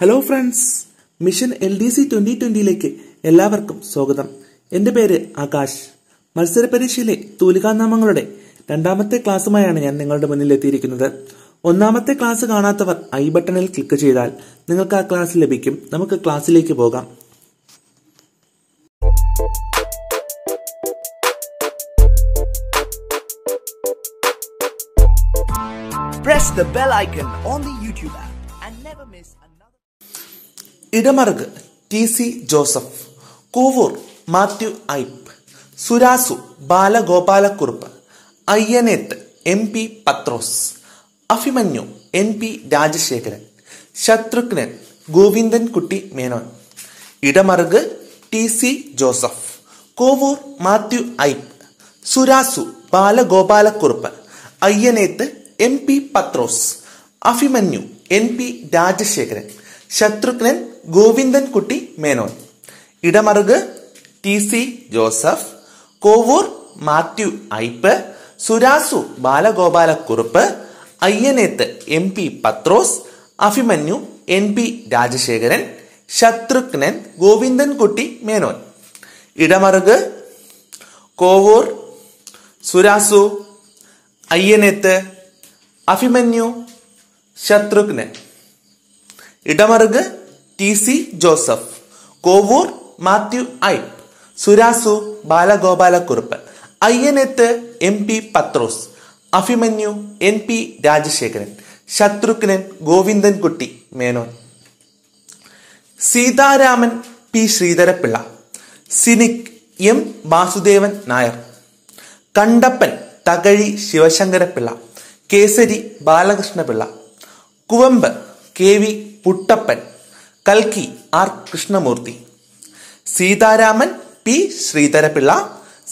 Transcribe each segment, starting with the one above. Hello friends, mission LDC 2020യിലേക്ക് എല്ലാവർക്കും സ്വാഗതം. എൻ്റെ പേര് ആകാശ്. മത്സരപരീക്ഷയിലെ തൂലികാനാമങ്ങളുടെ രണ്ടാമത്തെ ക്ലാസ്സുമായാണ് ഞാൻ നിങ്ങളുടെ മുന്നിൽ എത്തിയിരിക്കുന്നത്. ഒന്നാമത്തെ ക്ലാസ് കാണാത്തവർ ഐ ബട്ടണിൽ ക്ലിക്ക് ചെയ്താൽ നിങ്ങൾക്ക് ആ ക്ലാസ് ലഭിക്കും. നമുക്ക് ക്ലാസ്സിലേക്ക് പോകാം. Press the bell icon on the YouTube app and never miss another. Idamaruku TC Joseph, Koovoor Mathew Aippu, Surasu Balagopalakurup, Ayyaneth MP Pathrose, Abhimanyu NP Rajasekharan, Shatrughnan Govindan Kutty Menon. Idamaruku TC Joseph, Koovoor Mathew Aippu, Surasu Balagopalakurup, Ayyaneth M P Pathrose, Abhimanyu N P Rajasekharan, Shatrughnan Govindan Kutty Menon. Idamaruku T C Joseph, Kovoor Mathew Aippu, Surasu Balagopalakurup, Ayyaneth M P Pathrose, Abhimanyu N P Rajasekharan, Shatrughnan Govindan Kutty Menon. Idamaruku Kovoor, Surasu, Ayyaneth, Abhimanyu, Shatrughnan. Idamaruku T C Joseph, Kovoor Mathew Aippu, Surasu Balagopalakurup, Ayyaneth M P Pathrose, Abhimanyu N P Rajasekharan, Shatrughan Govindankutty Menon. Sitharaman P Sreedharan Pillai, scenic M Vasudevan Nair, Kandappan Thakazhi Sivasankara Pillai, Kesari Balakrishna Pillai, കുവമ്പ് K V പുട്ടപ്പൻ, കൽക്കി R Krishnamurthy. Sitharaman P Sreedharan Pillai,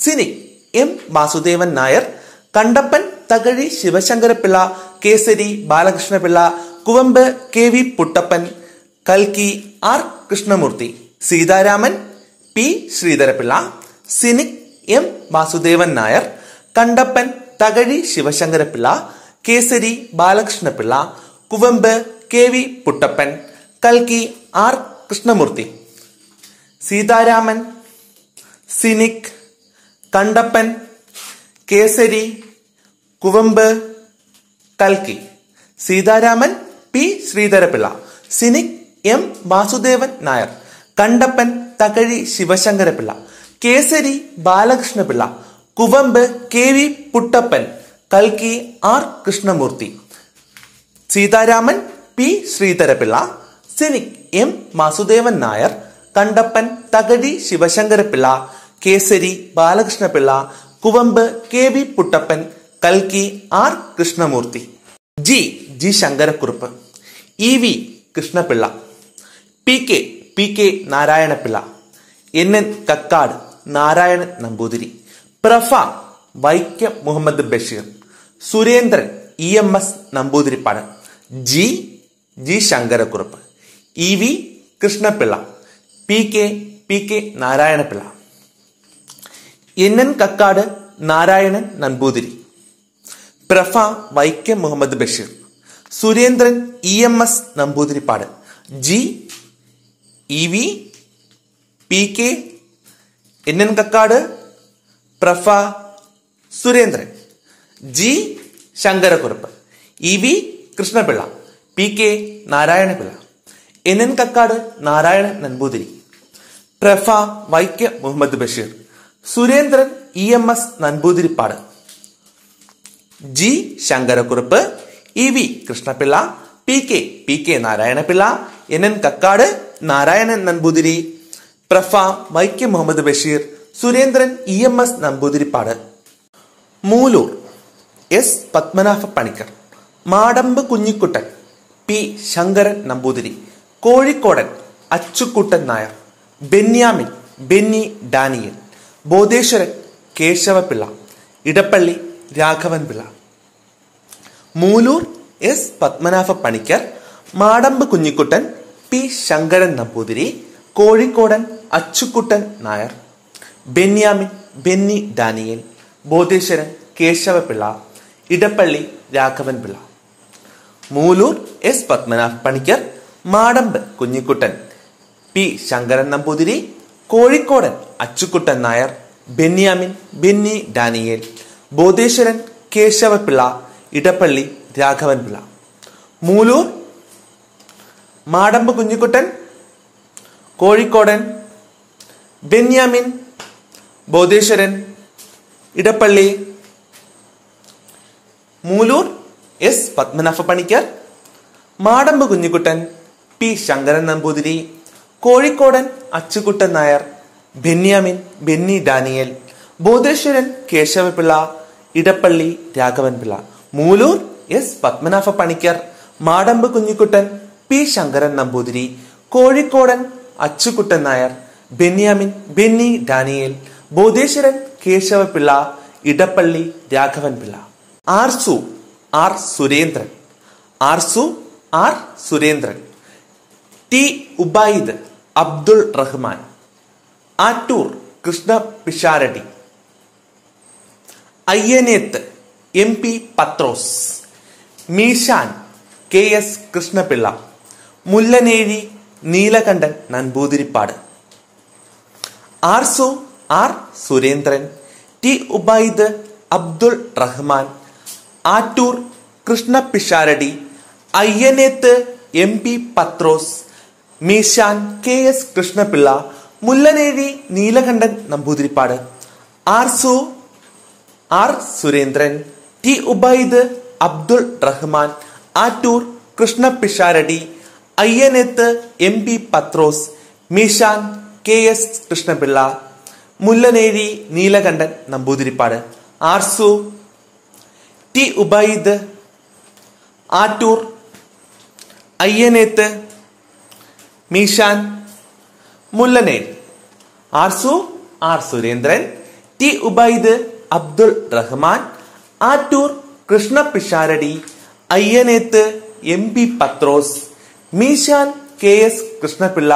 scenic M Vasudevan Nair, Kandappan Thakazhi Sivasankara Pillai, Kesari Balakrishna Pillai, കുവമ്പ് K V പുട്ടപ്പൻ, കൽക്കി R Krishnamurthy. Sitharaman P Sreedharan Pillai, scenic M Vasudevan Nair, Kandappan Thakazhi Sivasankara Pillai, Kesari Balakrishna Pillai, കുവമ്പ് K V പുട്ടപ്പൻ, കൽക്കി R Krishnamurthy. Sitharaman, scenic, Kandappan, Kesari, കുവമ്പ്, കൽക്കി. Sitharaman P Sreedharan Pillai, scenic M Vasudevan Nair, Kandappan Thakazhi Sivasankara Pillai, Kesari Balakrishna Pillai, കുവമ്പ് K V പുട്ടപ്പൻ, കൽക്കി R Krishnamurthy. Sitharaman P Sreedharan Pillai, scenic M Vasudevan Nair, Kandappan Thakazhi Sivasankara Pillai, Kesari Balakrishna Pillai, കുവമ്പ് K V പുട്ടപ്പൻ, കൽക്കി R Krishnamurthy. G G Sankarakurup, E V Krishnapillai, P K Narayanapillai, N Kakkad Narayanan Namboothiri, Prof Vaikom Muhammad Basheer, Surendran E M S Namboodiripad. G G Sankarakurup, E V Krishnapillai, P K Narayanapillai, N Kakkad Narayanan Namboothiri, Prof Vaikom Muhammad Basheer, Surendran E M S Namboodiripad. G, E V, P K, N Kakkad, Prof, Surendran. G Sankarakurup, E V Krishnapillai, P K Narayanapillai, N Kakkad Narayanan Namboothiri, Prof Vaikom Muhammad Basheer, Surendran E M S Namboodiripad. G Sankarakurup, E V Krishnapillai, P K Narayanapillai, N Kakkad Narayanan Namboothiri, Prof Vaikom Muhammad Basheer, Surendran E M S Namboodiripad. Moolur S Padmanabha Panicker, Madampu Kunjikuttan, P Sankaran Namboothiri, Kozhikodan Achukuttan Nair, Benyamin Benny Daniel, Bodheswaran Kesavapillai, Edappally Raghavan Pillai. Moolur S Padmanabha Panicker, Madampu Kunjikuttan, P Sankaran Namboothiri, Kozhikodan Achukuttan Nair, Benyamin Benny Daniel, Bodheswaran Kesavapillai, Edappally Raghavan Pillai. Moolur S Padmanabha Panicker, Madampu Kunjikuttan, P Sankaran Namboothiri, Kozhikodan Achukuttan Nair, Benyamin Benny Daniel, Bodheswaran Kesavapillai, Edappally Raghavanpillai. Moolur Madampu Kunjikuttan, Kozhikodan Benyamin, Bodheswaran, Edappally. Moolur S Padmanabha Panicker, Madampu Kunjikuttan, P Sankaran Namboothiri, Kozhikodan Achukuttan Nair, Benyamin Benny Daniel, Bodheswaran Kesavapillai, Edappally Raghavanpillai. Moolur S Padmanabha Panicker, Madampu Kunjikuttan, P Sankaran Namboothiri, Kozhikodan Achukuttan Nair, Benyamin Benny Daniel, Bodheswaran Kesavapillai, Edappally Raghavanpillai. Arsu R Surendran, Arsu R Surendran, T Ubaid Abdul Rahman, Attoor Krishna Pisharody, Ayyaneth M P Pathrose, Meeshan K S Krishnapillai, Mullanezhi Neelakantan Namboodiripad. Arsu R Surendran, T Ubaid Abdul Rahman, Attoor Krishna Pisharody, Ayyaneth M P Pathrose, Meeshan K S Krishnapillai, Mullanezhi Neelakantan Namboodiripad. Arsu R Surendran, T Ubaid Abdul Rahman, Attoor Krishna Pisharody, Ayyaneth M P Pathrose, Meeshan K S Krishnapillai, Mullanezhi Neelakantan Namboodiripad. Arsu, T Ubaid, Attoor, Ayyaneth, Meeshan, Mullanezhi. Arsu R Surendran, T Ubaid Abdul Rahman, Attoor Krishna Pisharody, Ayyaneth M P Pathrose, Meeshan K S Krishnapillai,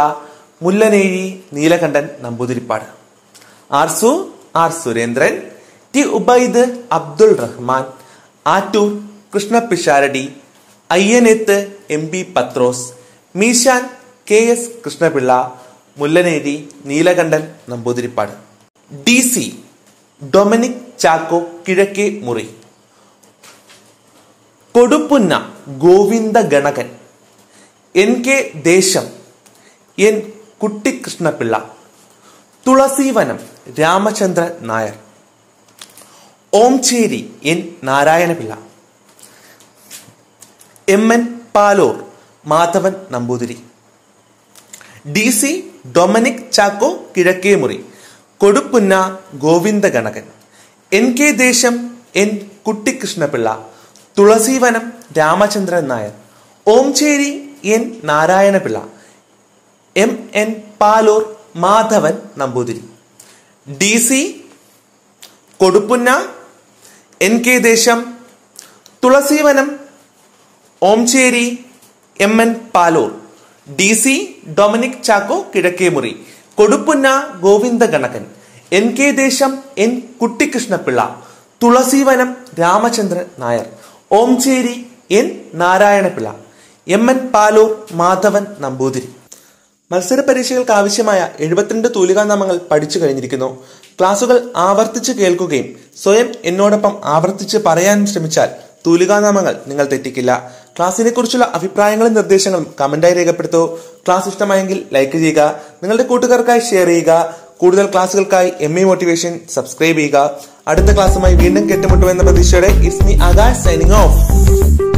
Mullanezhi Neelakantan Namboodiripad. Arsu R Surendran, T Ubaid Abdul Rahman, Attoor Krishna Pisharody, Ayyaneth M P Pathrose, Meeshan K S Krishnapillai, Mullaneri Neelakantan Namboodiripad. D C Dominic Chacko കിഴക്കേ മുറി, കൊടുപ്പുന്ന Govinda Ganakan, N K Desam, N Kuttikrishnapillai, Thulaseevanam Ramachandran Nair, Omchery N Narayanapillai, M N Paloor Madhavan Namboothiri. D C Dominic Chacko കിഴക്കേ മുറി, കൊടുപ്പുന്ന Govinda Ganakan, N K Desam, N Kuttikrishnapillai, Thulaseevanam Ramachandran Nair, Omchery N Narayanapillai, M N Paloor Madhavan Namboothiri. D C കൊടുപ്പുന്ന N K Desam, Thulaseevanam Omchery M N Paloor. D C Dominic Chacko കിഴക്കേ മുറി, കൊടുപ്പുന്ന Govinda Ganakan, N K Desam, N Kuttikrishnapillai, Thulaseevanam Ramachandran Nair, Omchery N Narayanapillai, M N Paloor Madhavan Namboothiri. മത്സര പരീക്ഷകൾക്ക് ആവശ്യമായ 72 തൂലികാനാമങ്ങൾ പഠിച്ചു കഴിഞ്ഞിരിക്കുന്നു. ക്ലാസുകൾ ആവർത്തിച്ച് കേൾക്കുകയും സ്വയം എന്നോടൊപ്പം ആവർത്തിച്ച് പറയാനും ശ്രമിച്ചാൽ തൂലികാനാമങ്ങൾ നിങ്ങൾ തെറ്റിക്കില്ല. ക്ലാസിനെ കുറിച്ചുള്ള അഭിപ്രായങ്ങളും നിർദ്ദേശങ്ങളും കമന്റായി രേഖപ്പെടുത്തൂ. ക്ലാസ് ഇഷ്ടമായെങ്കിൽ ലൈക്ക് ചെയ്യുക, നിങ്ങളുടെ കൂട്ടുകാർക്കായി ഷെയർ ചെയ്യുക. കൂടുതൽ ക്ലാസുകൾക്കായി MI MOTIVATION സബ്സ്ക്രൈബ് ചെയ്യുക. അടുത്ത ക്ലാസ്സുമായി വീണ്ടും കെട്ടുമുട്ടുമെന്ന പ്രതീക്ഷയോടെ ഇസ്മി ആകാശ് സൈനിങ് ഓഫ്.